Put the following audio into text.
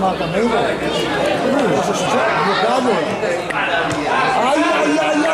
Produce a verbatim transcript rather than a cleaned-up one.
Mata, meu velho. Nossa, ai, ai, ai.